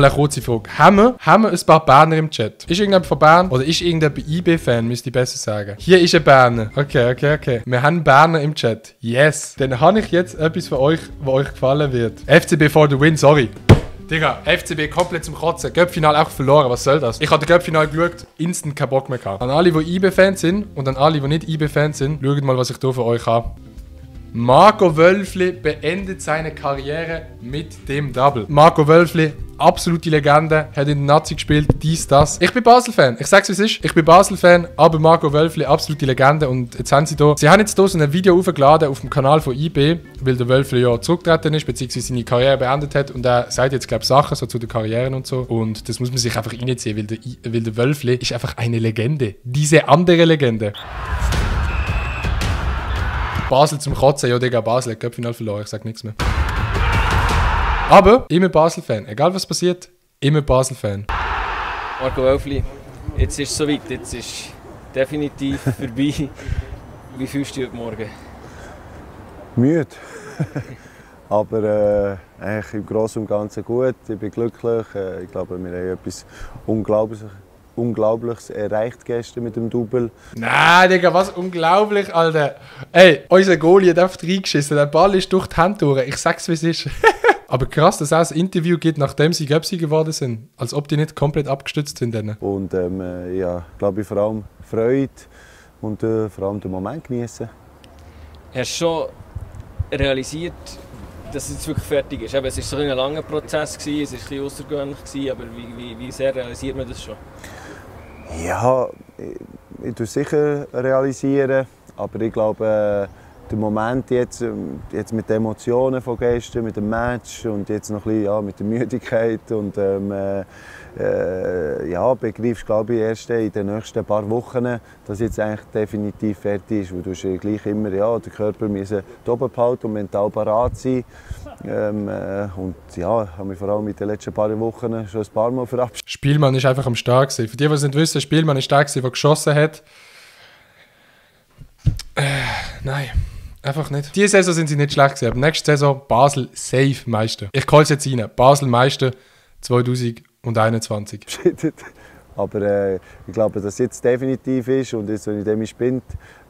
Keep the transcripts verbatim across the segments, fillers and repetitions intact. mal eine kurze Frage. Haben wir, haben wir ein paar Berner im Chat? Ist irgendjemand von Bern? Oder ist irgendjemand Y B-Fan, müsste ich besser sagen. Hier ist ein Berner. Okay, okay, okay. Wir haben Berner im Chat. Yes. Dann habe ich jetzt etwas für euch, was euch gefallen wird. F C B for the win, sorry. Digga, F C B komplett zum Kotzen. Göppfinal auch verloren, was soll das? Ich habe den Göppfinal geschaut, instant keinen Bock mehr gehabt. An alle, die Y B-Fans sind und an alle, die nicht Y B-Fans sind, schaut mal, was ich hier für euch habe. Marco Wölfli beendet seine Karriere mit dem Double. Marco Wölfli, absolute Legende, hat in der Nazi gespielt, dies, das. Ich bin Basel-Fan, ich sag's wie es ist. Ich bin Basel-Fan, aber Marco Wölfli, absolute Legende. Und jetzt haben sie da, sie haben jetzt hier so ein Video aufgeladen auf dem Kanal von Y B, weil der Wölfli ja zurückgetreten ist, beziehungsweise seine Karriere beendet hat. Und er sagt jetzt, glaube ich, Sachen so zu den Karrieren und so. Und das muss man sich einfach reinziehen, weil der, weil der Wölfli ist einfach eine Legende. Diese andere Legende. Basel zum Kotzen. Ja, Digga, Basel hat Köpfinal verloren. Ich sag nichts mehr. Aber immer Basel-Fan. Egal was passiert, immer Basel-Fan. Marco Wölfli, jetzt ist es soweit. Jetzt ist definitiv vorbei. Wie fühlst du dich heute Morgen? Müde. Aber äh, eigentlich im Großen und Ganzen gut. Ich bin glücklich. Ich glaube, wir haben etwas Unglaubliches. Unglaubliches erreicht gestern mit dem Double. Nein, Digga, was unglaublich, Alter. Ey, unser Goalie hat einfach reingeschissen. Der Ball ist durch die Hand durch. Ich sag's, wie es ist. Aber krass, dass es auch ein Interview gibt, nachdem sie Göpsi geworden sind. Als ob die nicht komplett abgestützt sind. Denen. Und ähm, ja, glaube ich, vor allem Freude und äh, vor allem den Moment genießen. Hast du schon realisiert, dass es wirklich fertig ist? Eben, es war so ein langer Prozess, es war ein bisschen außergewöhnlich, aber wie, wie, wie sehr realisiert man das schon? Ja, ich tue es sicher realisieren, aber ich glaube, der Moment jetzt, jetzt mit den Emotionen von gestern, mit dem Match und jetzt noch ein bisschen, ja, mit der Müdigkeit und ähm, äh, ja, begreifst, glaube ich, erst in den nächsten paar Wochen, dass jetzt eigentlich definitiv fertig ist, weil du ja gleich immer, ja, der Körper müssen oben behalten und mental parat sein. Ähm, äh, und ja, ich habe mich vor allem in den letzten paar Wochen schon ein paar Mal verabschiedet. Spielmann war einfach am Start. Für die, die es nicht wissen, Spielmann war stark, der geschossen hat. Äh, nein, einfach nicht. Diese Saison sind sie nicht schlecht gewesen, aber nächste Saison Basel safe Meister. Ich call's jetzt rein. Basel Meister zwanzig einundzwanzig. Aber äh, ich glaube, dass es jetzt definitiv ist und jetzt, wenn ich dem Spind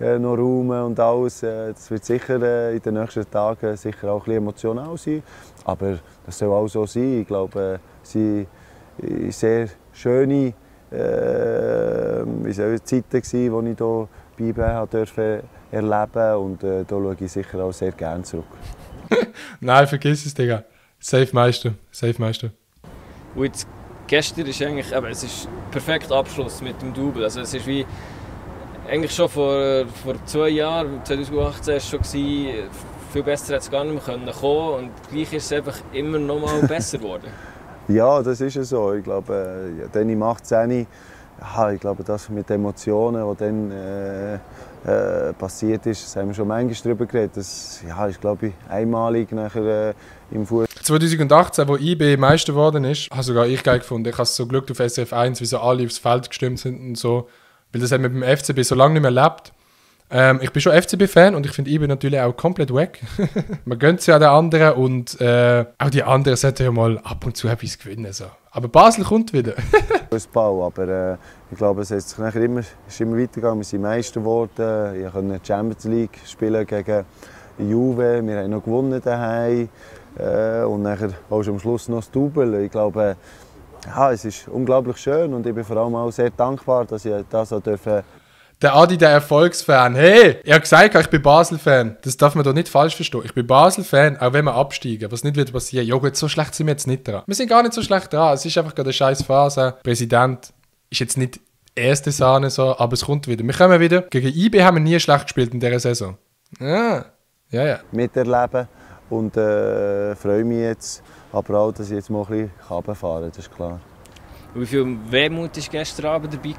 äh, noch Raum und alles, äh, das wird sicher äh, in den nächsten Tagen sicher auch ein bisschen emotional sein. Aber das soll auch so sein. Ich glaube, äh, sie waren sehr schöne äh, wie soll ich, Zeiten, die ich hier beibehalten durfte erleben. Und äh, da schaue ich sicher auch sehr gerne zurück. Nein, vergiss es, Digga. Safe Meister. Safe Meister. Gestern ist eigentlich, aber es ist perfekt Abschluss mit dem Double. Also es ist wie eigentlich schon vor, vor zwei Jahren, zwanzig achtzehn, war es schon gewesen, viel besser hätte es gar nicht mehr kommen und gleich ist es einfach immer noch mal besser geworden. Ja, das ist es so. Ich glaube, ja, dann im achtzehn, ja, ich glaube, das mit Emotionen, die dann äh, äh, passiert ist, das haben wir schon manchmal darüber geredet. Das ja, ist, glaube ich, einmalig nachher äh, im Fußball. zwanzig achtzehn, wo Y B Meister geworden ist, habe sogar ich geil gefunden. Ich habe es so Glück auf S R F eins, wie so alle aufs Feld gestimmt sind und so. Weil das haben wir beim F C B so lange nicht mehr erlebt. Ähm, ich bin schon F C B-Fan und ich finde Y B natürlich auch komplett weg. Man gönnt es ja den anderen und äh, auch die anderen sollten ja mal ab und zu etwas gewinnen. So. Aber Basel kommt wieder. Fußball, aber äh, ich glaube, es ist immer, ist immer weitergegangen. Wir sind Meister geworden. Ich konnte Champions League spielen gegen Juve. Wir haben noch gewonnen daheim. Äh, und nachher auch am Schluss noch das Double. Ich glaube, äh, ja, es ist unglaublich schön und ich bin vor allem auch sehr dankbar, dass ich das auch dürfen. Der Adi, der Erfolgsfan. Hey, ich habe gesagt, ich bin Basel-Fan. Das darf man doch nicht falsch verstehen. Ich bin Basel-Fan, auch wenn wir absteigen, was nicht wird passieren. Ja gut, so schlecht sind wir jetzt nicht dran. Wir sind gar nicht so schlecht dran. Es ist einfach gerade eine scheiß Phase. Präsident ist jetzt nicht erste Sahne, so, aber es kommt wieder. Wir kommen wieder. Gegen Y B haben wir nie schlecht gespielt in dieser Saison. Ja, ja, ja. Miterleben. Und äh, freue mich jetzt, aber auch, dass ich jetzt mal ein bisschen runterfahren kann, das ist klar. Wie viel Wehmut war gestern Abend dabei?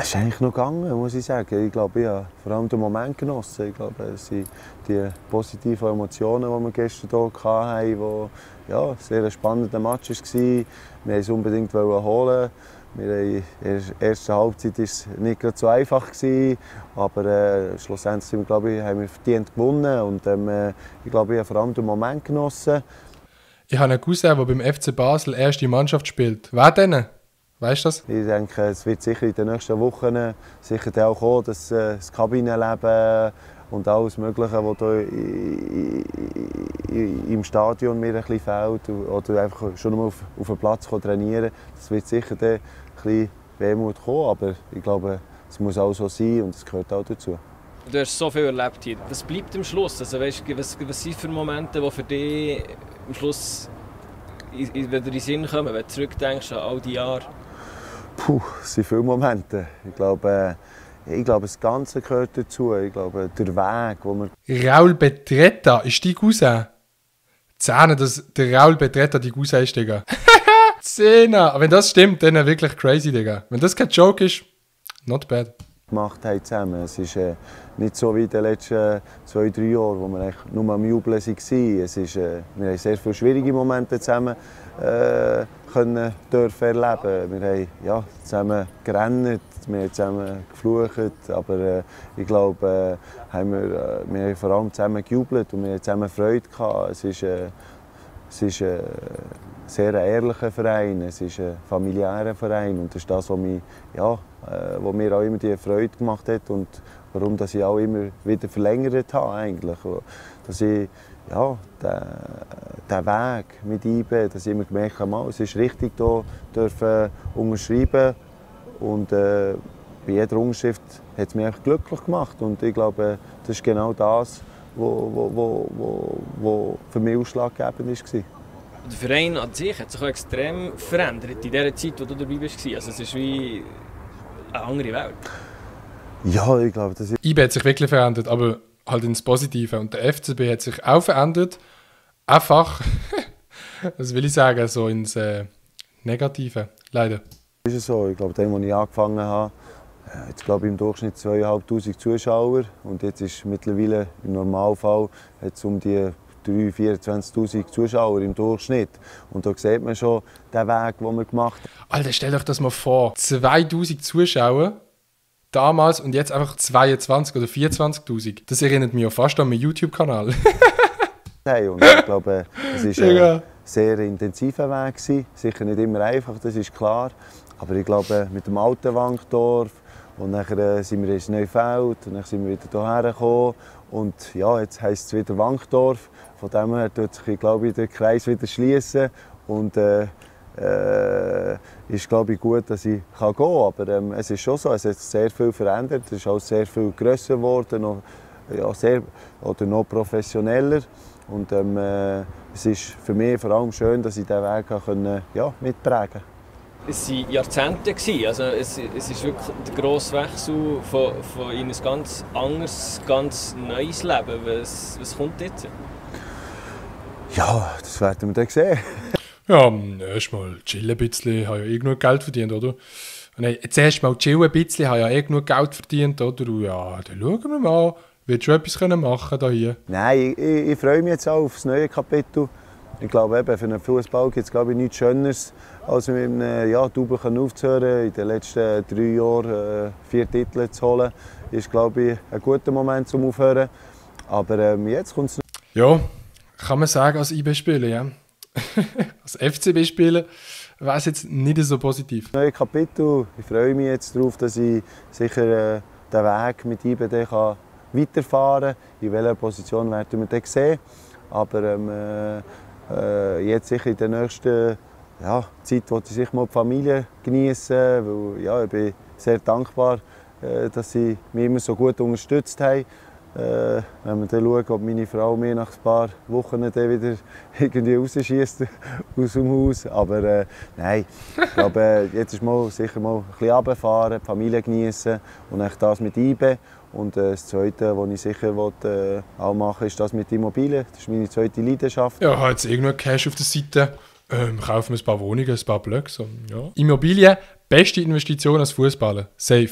Es ist eigentlich noch gegangen, muss ich sagen. Ich glaube, ich habe vor allem den Moment genossen. Ich glaube, es sind die positiven Emotionen, die wir gestern hier hatten, wo ja, sehr ein spannender Match war. Wir wollten es unbedingt holen. In der ersten Halbzeit war es nicht gerade so einfach, aber äh, schlussendlich glaube ich, haben wir verdient gewonnen und ähm, ich glaube, ich habe vor allem den Moment genossen. Ich habe einen Cousin, der beim F C Basel erste Mannschaft spielt. Wer denn? Weißt du das? Ich denke, es wird sicher in den nächsten Wochen sicher auch kommen, dass das Kabinenleben und alles Mögliche, was im Stadion mir ein bisschen fehlt, oder einfach schon mal auf, auf dem Platz trainieren, das wird sicher ein bisschen Wehmut kommen. Aber ich glaube, es muss auch so sein und es gehört auch dazu. Du hast so viel erlebt hier. Was bleibt am Schluss? Also, weißt, was, was sind für Momente, die für dich am Schluss in, in, in den Sinn kommen, wenn du zurückdenkst an all die Jahre? Puh, es sind viele Momente. Ich glaube, ich glaube, das Ganze gehört dazu. Ich glaube, der Weg, wo man... Raul Betretta ist dein Cousin. Zähne, dass der Raul Betretta dein Cousin ist, Digga. Zähne! Wenn das stimmt, dann wirklich crazy, Digga. Wenn das kein Joke ist, not bad. Gemacht haben zusammen. Es ist äh, nicht so wie in den letzten äh, zwei, drei Jahren, wo wir eigentlich nur am Jubeln waren. Es ist, äh, wir haben sehr viele schwierige Momente zusammen äh, können, dürfen erleben. Wir haben ja, zusammen gerannt, wir haben zusammen geflucht, aber äh, ich glaube, äh, haben wir, äh, wir haben vor allem zusammen gejubelt und wir haben zusammen Freude gehabt. Es ist, äh, es ist äh, sehr ein ehrlicher Verein, es ist ein familiärer Verein und das ist das, was mich, ja, was mir auch immer die Freude gemacht hat und warum dass ich auch immer wieder verlängert habe eigentlich, dass ich ja, den Weg mit einbinde, dass ich immer gemerkt habe, es ist richtig, hier dürfen unterschreiben und äh, bei jeder Unterschrift hat es mich einfach glücklich gemacht und ich glaube, das ist genau das, was für mich ausschlaggebend war. Der Verein an sich hat sich auch extrem verändert in der Zeit, in der du dabei warst. Also es ist wie eine andere Welt. Ja, ich glaube, das ist... Y B hat sich wirklich verändert, aber halt ins Positive. Und der F C B hat sich auch verändert. Einfach, was will ich sagen, so ins äh, Negative. Leider. Das ist so. Ich glaube, dem, als ich angefangen habe, jetzt glaube ich im Durchschnitt zweitausendfünfhundert Zuschauer. Und jetzt ist mittlerweile im Normalfall jetzt um die dreitausendvierhundertzwanzigtausend Zuschauer im Durchschnitt. Und da sieht man schon den Weg, den wir gemacht haben. Alter, stell euch das mal vor. zweitausend Zuschauer damals und jetzt einfach zweiundzwanzigtausend oder vierundzwanzigtausend. Das erinnert mich ja fast an meinen YouTube-Kanal. Und ich glaube, es war ein sehr intensiver Weg. Sicher nicht immer einfach, das ist klar. Aber ich glaube, mit dem alten Wankdorf und dann sind wir ins Neufeld und dann sind wir wieder hierher gekommen. Und ja, jetzt heisst es wieder Wankdorf. Von dem her tut sich, glaube ich, der Kreis wieder schließen. Und äh, äh, ist, glaube ich, gut, dass ich gehen kann. Aber ähm, es ist schon so, es hat sehr viel verändert. Es ist auch sehr viel grösser geworden, noch, ja, sehr, oder noch professioneller. Und ähm, äh, es ist für mich vor allem schön, dass ich diesen Weg kann, ja, mitprägen konnte. Es waren Jahrzehnte. Also es, es ist wirklich der grosse Wechsel von, von in ein ganz anderes, ganz neues Leben. Was, was kommt jetzt? Ja, das werden wir dann sehen. Ja, erstmal chillen ein bisschen. Ich habe ja eh genug Geld verdient, oder? Nein, jetzt erstmal chillen ein bisschen. Ich habe ja eh genug Geld verdient, oder? Und ja, dann schauen wir mal. Willst du etwas machen können hier? Nein, ich, ich, ich freue mich jetzt auch auf das neue Kapitel. Ich glaube, eben, für einen Fußball gibt es nichts Schöneres, als mit einem ja, Double aufzuhören. In den letzten drei Jahren äh, vier Titel zu holen, ist, glaube ich, ein guter Moment zum Aufhören. Aber ähm, jetzt kommt es... Ja, kann man sagen, als Y B-Spieler, ja. Als F C B-Spieler wäre es jetzt nicht so positiv. Neues Kapitel. Ich freue mich jetzt darauf, dass ich sicher äh, den Weg mit Y B kann weiterfahren kann. In welcher Position werden wir den sehen. Aber... Ähm, äh, jetzt sicher in der nächsten ja, Zeit wollte ich sicher mal die Familie genießen, weil ja, ich bin sehr dankbar, dass sie mich immer so gut unterstützt haben. Wenn wir dann schauen, ob meine Frau mir nach ein paar Wochen wieder irgendwie rausschießt aus dem Haus. Aber äh, nein, ich glaube, jetzt ist mal sicher mal ein bisschen runterfahren, die Familie genießen und dann das mit einbauen. Und äh, das Zweite, was ich sicher will, äh, auch machen will, ist das mit Immobilien. Das ist meine zweite Leidenschaft. Ja, ich habe jetzt irgendwo Cash auf der Seite. Ähm, kaufen wir ein paar Wohnungen, ein paar Blöcke. Ja. Immobilien, beste Investition als Fußballer. Safe.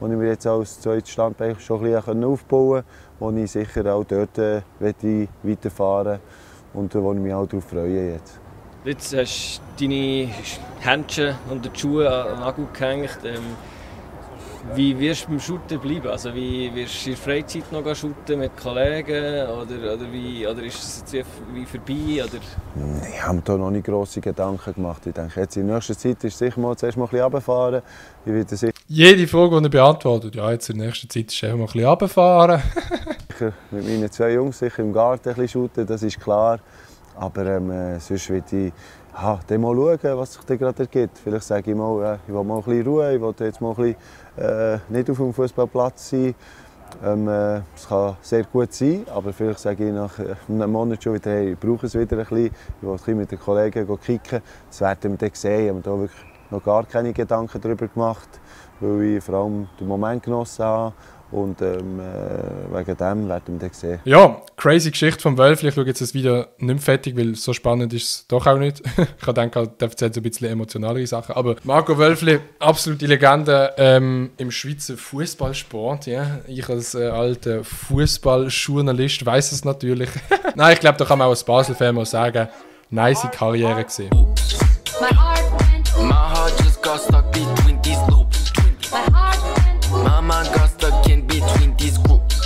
Wo ich mir jetzt auch das zweite Standbein schon ein bisschen aufbauen konnte, wo ich sicher auch dort äh, weiterfahren will und äh, wo ich mich auch darauf freue jetzt. Jetzt hast du deine Händchen und die Schuhe an den Nagel gehängt. Ähm Wie wirst du beim Shooten bleiben? Also wie wirst du in der Freizeit noch shooten mit Kollegen? Oder, oder, wie, oder ist es jetzt wie vorbei? Oder? Ich habe da noch nicht grosse Gedanken gemacht. Ich denke, jetzt in nächster Zeit ist es sicher mal zuerst mal ein bisschen runterfahren. Ich werde sicher jede Frage, die er beantwortet, ja, jetzt in nächster Zeit ist einfach mal ein bisschen runterfahren. Mit meinen zwei Jungs sicher im Garten ein bisschen shooten, das ist klar. Aber ähm, sonst würde ich ja, dann mal schauen, was sich da gerade ergibt. Vielleicht sage ich mal, ja, ich will mal ein bisschen Ruhe, ich will jetzt mal ein bisschen, äh, nicht auf dem Fußballplatz sein. Ähm, äh, es kann sehr gut sein, aber vielleicht sage ich nach einem Monat schon wieder, hey, ich brauche es wieder ein bisschen, ich will ein bisschen mit den Kollegen kicken. Das werden wir dann sehen. Wir haben da wirklich noch gar keine Gedanken darüber gemacht, weil ich vor allem den Moment genossen habe. Und ähm, wegen dem werden wir dann sehen. Ja, crazy Geschichte von Wölfli. Ich schaue jetzt das Video nicht mehr fertig, weil so spannend ist es doch auch nicht. Ich denke, er erzählt ein bisschen emotionalere Sachen. Aber Marco Wölfli, absolute Legende ähm, im Schweizer Fußballsport. Yeah. Ich als äh, alter Fußballjournalist weiß es natürlich. Nein, ich glaube, da kann man auch als Basel-Fan mal sagen, nice Karriere gesehen. My heart went